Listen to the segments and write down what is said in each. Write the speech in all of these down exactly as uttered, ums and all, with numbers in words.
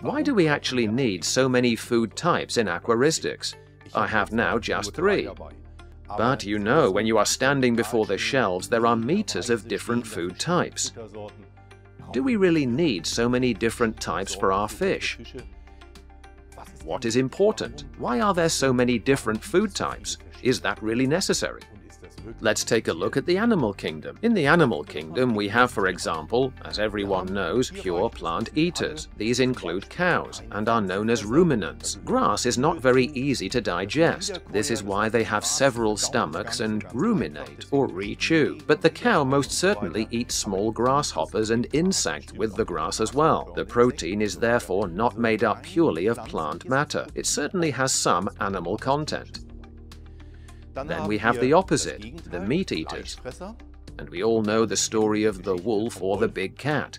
Why do we actually need so many food types in aquaristics? I have now just three. But you know, when you are standing before the shelves, there are meters of different food types. Do we really need so many different types for our fish? What is important? Why are there so many different food types? Is that really necessary? Let's take a look at the animal kingdom. In the animal kingdom, we have, for example, as everyone knows, pure plant eaters. These include cows and are known as ruminants. Grass is not very easy to digest. This is why they have several stomachs and ruminate or rechew. But the cow most certainly eats small grasshoppers and insects with the grass as well. The protein is therefore not made up purely of plant matter. It certainly has some animal content. Then we have the opposite, the meat eaters. And we all know the story of the wolf or the big cat.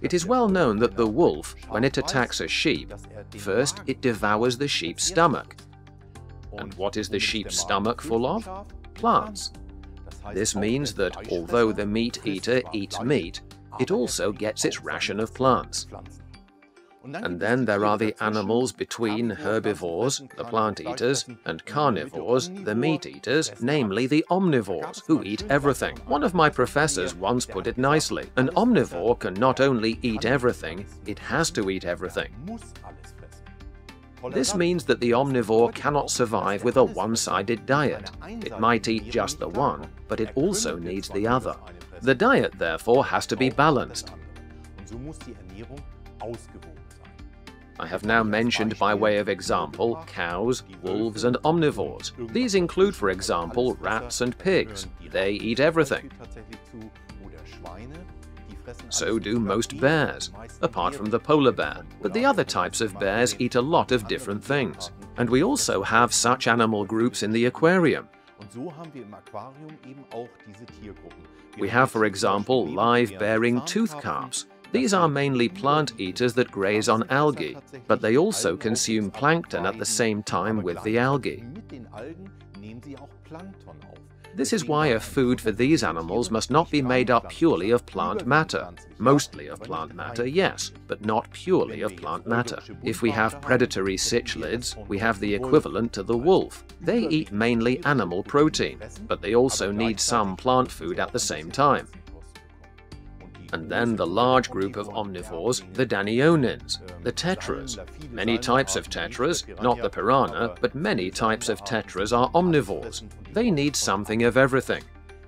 It is well known that the wolf, when it attacks a sheep, first it devours the sheep's stomach. And what is the sheep's stomach full of? Plants. This means that although the meat eater eats meat, it also gets its ration of plants. And then there are the animals between herbivores, the plant eaters, and carnivores, the meat eaters, namely the omnivores, who eat everything. One of my professors once put it nicely, an omnivore can not only eat everything, it has to eat everything. This means that the omnivore cannot survive with a one-sided diet. It might eat just the one, but it also needs the other. The diet, therefore, has to be balanced. I have now mentioned by way of example cows, wolves and omnivores. These include, for example, rats and pigs. They eat everything. So do most bears, apart from the polar bear. But the other types of bears eat a lot of different things. And we also have such animal groups in the aquarium. We have, for example, live-bearing tooth carps. These are mainly plant eaters that graze on algae, but they also consume plankton at the same time with the algae. This is why a food for these animals must not be made up purely of plant matter. Mostly of plant matter, yes, but not purely of plant matter. If we have predatory cichlids, we have the equivalent to the wolf. They eat mainly animal protein, but they also need some plant food at the same time. And then the large group of omnivores, the Danionids, the tetras. Many types of tetras, not the piranha, but many types of tetras are omnivores. They need something of everything.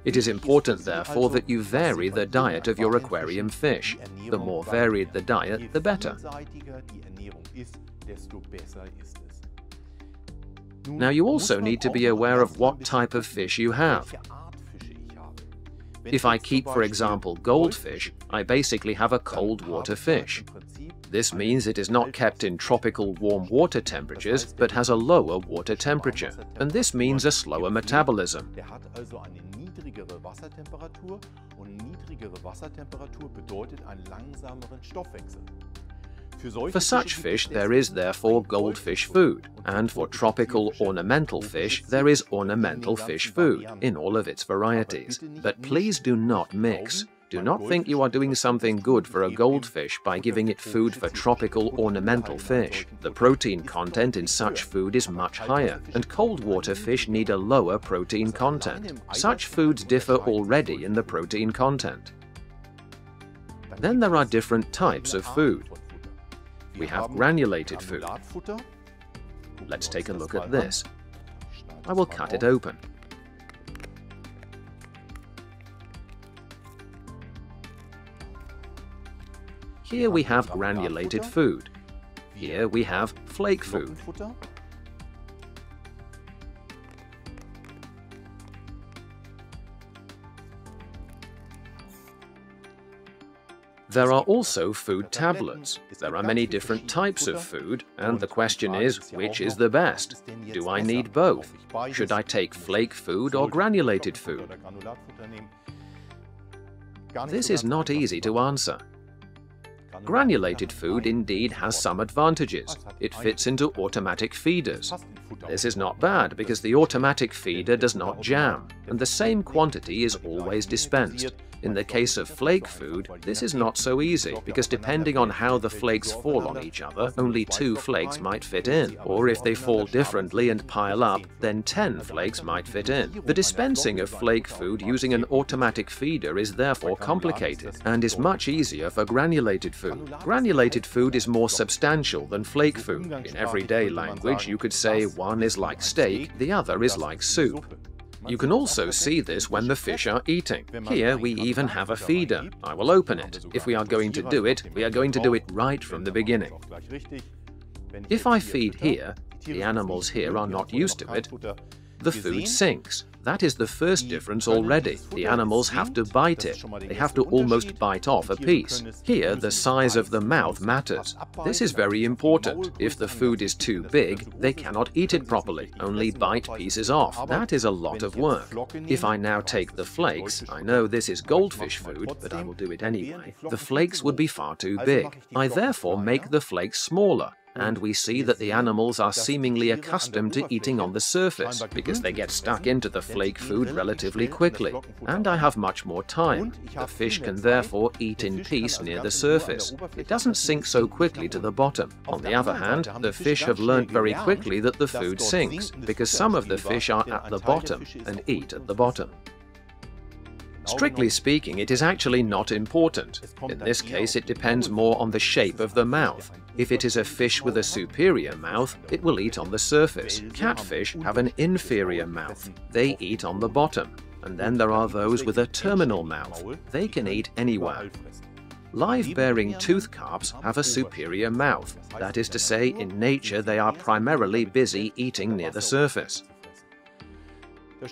It is important, therefore, that you vary the diet of your aquarium fish. The more varied the diet, the better. Now you also need to be aware of what type of fish you have. If I keep, for example, goldfish, I basically have a cold water fish. This means it is not kept in tropical warm water temperatures, but has a lower water temperature. And this means a slower metabolism. For such fish, there is therefore goldfish food, and for tropical ornamental fish, there is ornamental fish food, in all of its varieties. But please do not mix. Do not think you are doing something good for a goldfish by giving it food for tropical ornamental fish. The protein content in such food is much higher, and cold water fish need a lower protein content. Such foods differ already in the protein content. Then there are different types of food. We have granulated food. Let's take a look at this. I will cut it open. Here we have granulated food. Here we have flake food. There are also food tablets. There are many different types of food, and the question is, which is the best? Do I need both? Should I take flake food or granulated food? This is not easy to answer. Granulated food indeed has some advantages. It fits into automatic feeders. This is not bad because the automatic feeder does not jam, and the same quantity is always dispensed. In the case of flake food, this is not so easy, because depending on how the flakes fall on each other, only two flakes might fit in, or if they fall differently and pile up, then ten flakes might fit in. The dispensing of flake food using an automatic feeder is therefore complicated, and is much easier for granulated food. Granulated food is more substantial than flake food. In everyday language, you could say one is like steak, the other is like soup. You can also see this when the fish are eating. Here we even have a feeder. I will open it. If we are going to do it, we are going to do it right from the beginning. If I feed here, the animals here are not used to it, the food sinks. That is the first difference already. The animals have to bite it. They have to almost bite off a piece. Here, the size of the mouth matters. This is very important. If the food is too big, they cannot eat it properly, only bite pieces off. That is a lot of work. If I now take the flakes, I know this is goldfish food, but I will do it anyway. The flakes would be far too big. I therefore make the flakes smaller. And we see that the animals are seemingly accustomed to eating on the surface, because they get stuck into the flake food relatively quickly, and I have much more time. The fish can therefore eat in peace near the surface. It doesn't sink so quickly to the bottom. On the other hand, the fish have learned very quickly that the food sinks, because some of the fish are at the bottom and eat at the bottom. Strictly speaking, it is actually not important. In this case, it depends more on the shape of the mouth. If it is a fish with a superior mouth, it will eat on the surface. Catfish have an inferior mouth. They eat on the bottom. And then there are those with a terminal mouth. They can eat anywhere. Live-bearing tooth carps have a superior mouth. That is to say, in nature, they are primarily busy eating near the surface.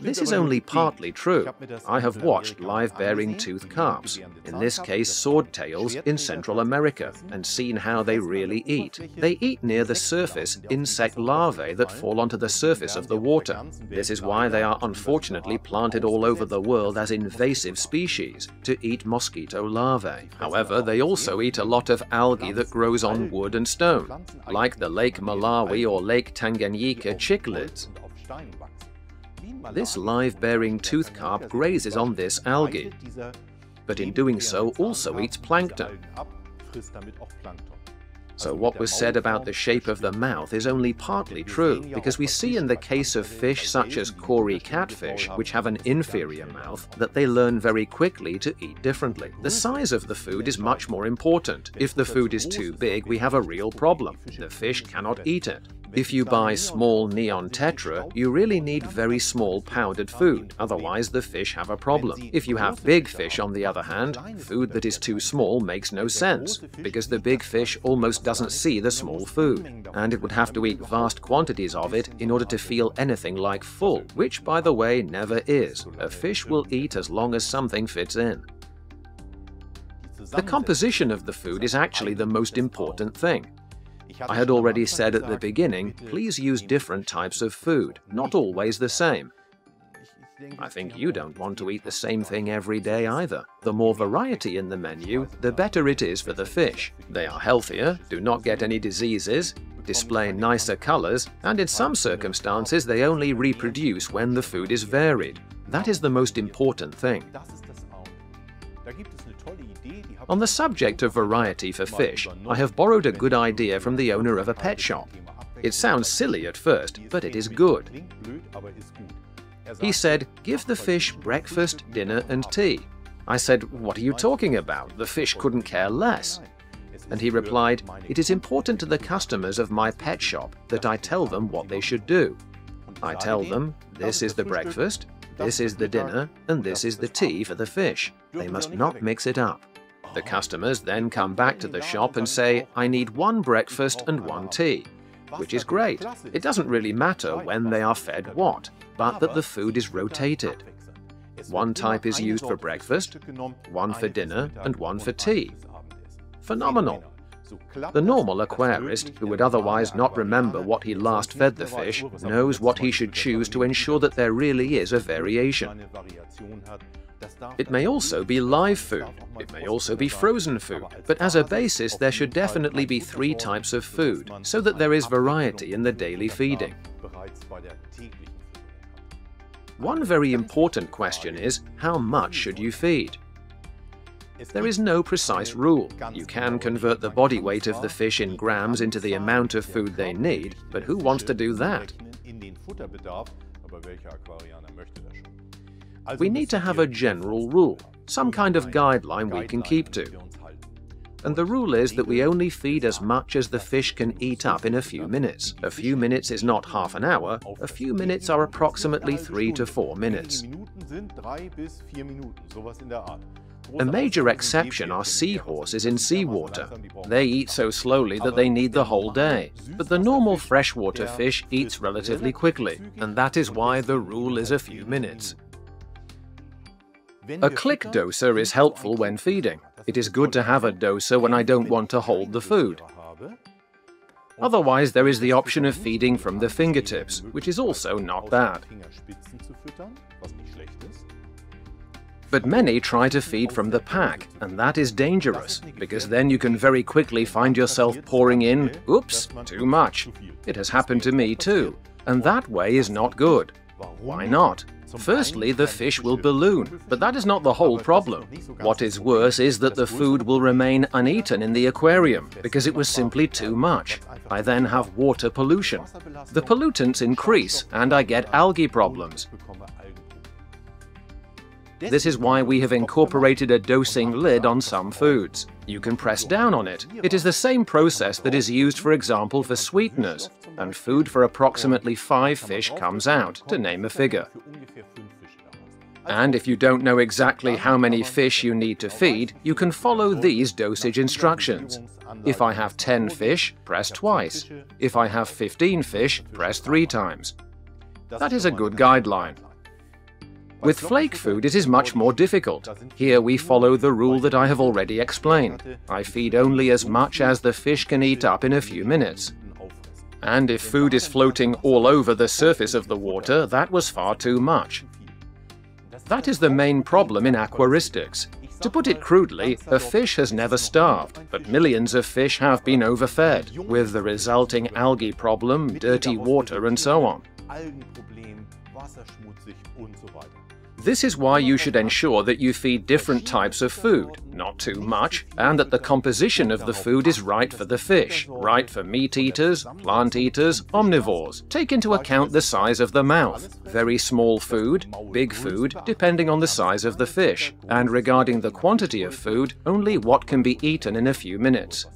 This is only partly true. I have watched live-bearing tooth carps, in this case swordtails, in Central America, and seen how they really eat. They eat near the surface insect larvae that fall onto the surface of the water. This is why they are unfortunately planted all over the world as invasive species, to eat mosquito larvae. However, they also eat a lot of algae that grows on wood and stone, like the Lake Malawi or Lake Tanganyika cichlids. This live-bearing tooth carp grazes on this algae, but in doing so also eats plankton. So what was said about the shape of the mouth is only partly true, because we see in the case of fish such as Kory catfish, which have an inferior mouth, that they learn very quickly to eat differently. The size of the food is much more important. If the food is too big, we have a real problem. The fish cannot eat it. If you buy small neon tetra, you really need very small powdered food, otherwise the fish have a problem. If you have big fish, on the other hand, food that is too small makes no sense, because the big fish almost doesn't see the small food, and it would have to eat vast quantities of it in order to feel anything like full, which, by the way, never is. A fish will eat as long as something fits in. The composition of the food is actually the most important thing. I had already said at the beginning, please use different types of food, not always the same. I think you don't want to eat the same thing every day either. The more variety in the menu, the better it is for the fish. They are healthier, do not get any diseases, display nicer colors, and in some circumstances they only reproduce when the food is varied. That is the most important thing. On the subject of variety for fish, I have borrowed a good idea from the owner of a pet shop. It sounds silly at first, but it is good. He said, "Give the fish breakfast, dinner, and tea." I said, "What are you talking about? The fish couldn't care less." And he replied, "It is important to the customers of my pet shop that I tell them what they should do. I tell them, this is the breakfast, this is the dinner, and this is the tea for the fish. They must not mix it up." The customers then come back to the shop and say, "I need one breakfast and one tea," which is great. It doesn't really matter when they are fed what, but that the food is rotated. One type is used for breakfast, one for dinner, and one for tea. Phenomenal. The normal aquarist, who would otherwise not remember what he last fed the fish, knows what he should choose to ensure that there really is a variation. It may also be live food, it may also be frozen food, but as a basis there should definitely be three types of food, so that there is variety in the daily feeding. One very important question is, how much should you feed? There is no precise rule. You can convert the body weight of the fish in grams into the amount of food they need, but who wants to do that? We need to have a general rule, some kind of guideline we can keep to. And the rule is that we only feed as much as the fish can eat up in a few minutes. A few minutes is not half an hour, a few minutes are approximately three to four minutes. A major exception are seahorses in seawater. They eat so slowly that they need the whole day. But the normal freshwater fish eats relatively quickly, and that is why the rule is a few minutes. A click doser is helpful when feeding. It is good to have a doser when I don't want to hold the food. Otherwise, there is the option of feeding from the fingertips, which is also not bad. But many try to feed from the pack, and that is dangerous, because then you can very quickly find yourself pouring in, oops, too much. It has happened to me too, and that way is not good. Why not? Firstly, the fish will balloon, but that is not the whole problem. What is worse is that the food will remain uneaten in the aquarium, because it was simply too much. I then have water pollution. The pollutants increase, and I get algae problems. This is why we have incorporated a dosing lid on some foods. You can press down on it. It is the same process that is used, for example, for sweeteners, and food for approximately five fish comes out, to name a figure. And if you don't know exactly how many fish you need to feed, you can follow these dosage instructions. If I have ten fish, press twice. If I have fifteen fish, press three times. That is a good guideline. With flake food, it is much more difficult. Here we follow the rule that I have already explained. I feed only as much as the fish can eat up in a few minutes. And if food is floating all over the surface of the water, that was far too much. That is the main problem in aquaristics. To put it crudely, a fish has never starved, but millions of fish have been overfed, with the resulting algae problem, dirty water and so on. This is why you should ensure that you feed different types of food, not too much, and that the composition of the food is right for the fish, right for meat eaters, plant eaters, omnivores. Take into account the size of the mouth, very small food, big food, depending on the size of the fish, and regarding the quantity of food, only what can be eaten in a few minutes.